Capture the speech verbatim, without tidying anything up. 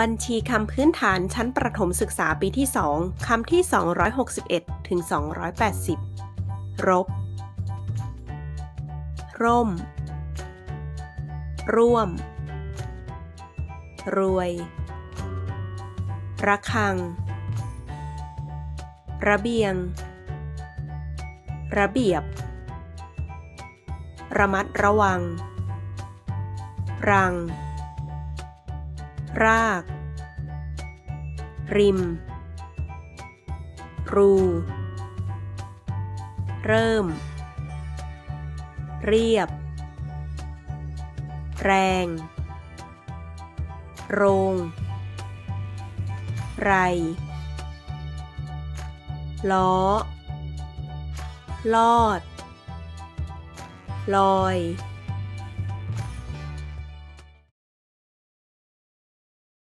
บัญชีคำพื้นฐานชั้นประถมศึกษาปีที่สองคำที่สองร้อยหกสิบเอ็ดถึงสองร้อยแปดสิบรบร่มร่วมรวยระฆังระเบียงระเบียบระมัดระวังรังรากริมรูเริ่มเรียบแรงโรงไรล้อลอดลอย